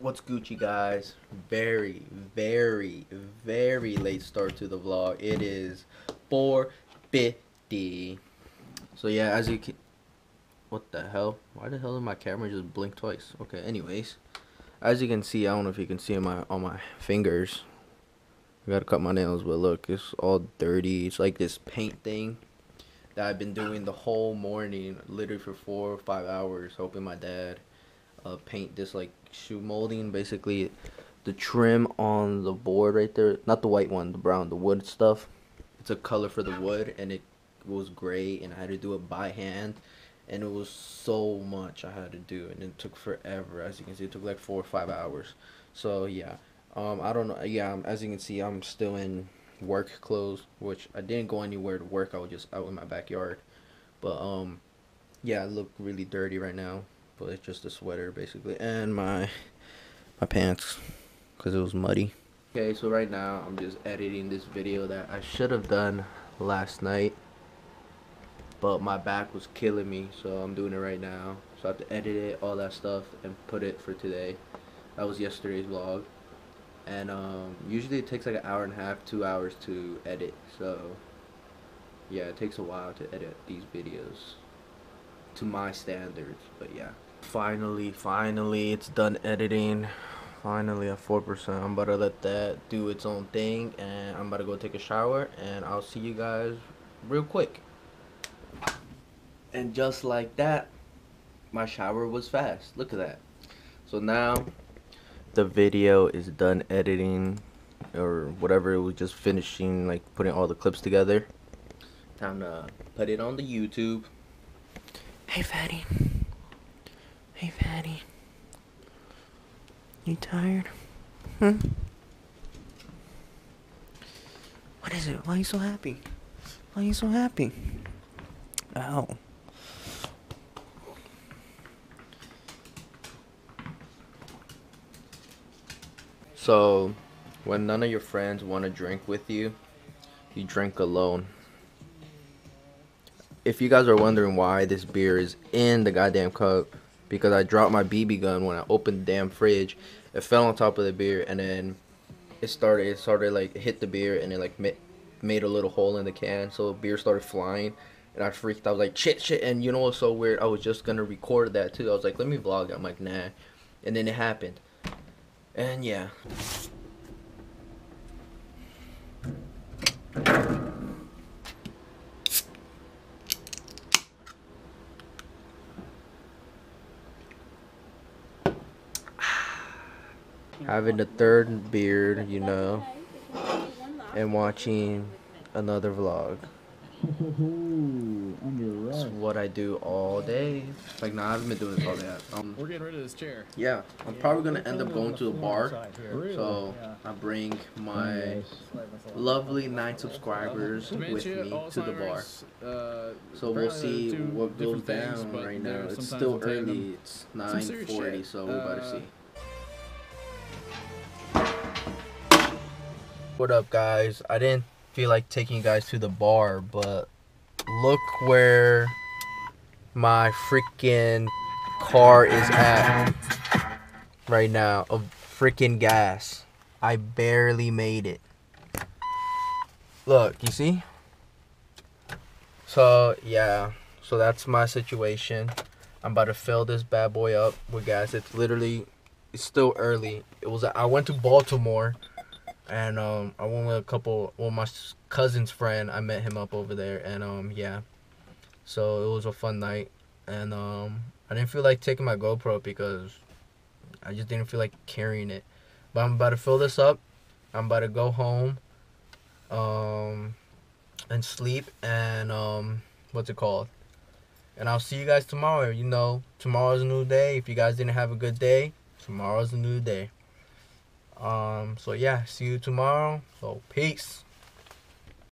What's Gucci, guys? Very late start to the vlog. It is 4:50. So yeah, as you can, what the hell, why the hell did my camera just blink twice? Okay, anyways, as you can see, I don't know if you can see on my fingers, I gotta cut my nails, but look, it's all dirty. It's like this paint thing that I've been doing the whole morning, literally for 4 or 5 hours, helping my dad paint this like shoe molding, basically the trim on the board right there, not the white one, the brown, the wood stuff. It's a color for the wood, and it was gray, and I had to do it by hand, and it was so much I had to do, and it took forever. As you can see, it took like 4 or 5 hours. So yeah, I don't know. Yeah, as you can see, I'm still in work clothes, which I didn't go anywhere to work. I was just out in my backyard, but yeah, I look really dirty right now. But it's just a sweater basically, and my pants, because it was muddy. Okay, so right now I'm just editing this video that I should have done last night, but my back was killing me, so I'm doing it right now. So I have to edit it, all that stuff, and put it for today. That was yesterday's vlog, and usually it takes like an hour and a half, 2 hours to edit. So yeah, it takes a while to edit these videos to my standards, but yeah. Finally it's done editing. Finally at 4%. I'm about to let that do its own thing, and I'm about to go take a shower, and I'll see you guys real quick. And just like that, my shower was fast. Look at that. So now the video is done editing, or whatever, it was just finishing like putting all the clips together. Time to put it on the YouTube. Hey fatty, you tired? Hmm? What is it? Why are you so happy? Ow. So, when none of your friends want to drink with you, you drink alone. If you guys are wondering why this beer is in the goddamn cup, because I dropped my BB gun when I opened the damn fridge. It fell on top of the beer, and then it started like, it hit the beer, and it like made a little hole in the can, so the beer started flying, and I freaked out. I was like, shit, and you know what's so weird? I was just gonna record that too. I was like, let me vlog. I'm like, nah, and then it happened, and yeah. Having the third beard, you know, and watching another vlog. That's what I do all day. Like, nah, I haven't been doing this all day. We're getting rid of this chair. Yeah, I'm probably going to end up going to a bar. So I bring my lovely 9 subscribers with me to the bar. So we'll see what goes down right now. It's still early. It's 9:40, so we're about to see. What up, guys? I didn't feel like taking you guys to the bar, but look where my freaking car is at right now. Of freaking gas. I barely made it. Look, you see? So yeah, so that's my situation. I'm about to fill this bad boy up with gas. It's literally, it's still early. It was, I went to Baltimore, and I went with a couple, well, my cousin's friend, I met him up over there, and yeah, so it was a fun night, and I didn't feel like taking my GoPro because I just didn't feel like carrying it. But I'm about to fill this up, I'm about to go home and sleep, and what's it called, and I'll see you guys tomorrow. You know, tomorrow's a new day. If you guys didn't have a good day, tomorrow's a new day. So yeah, see you tomorrow. So peace.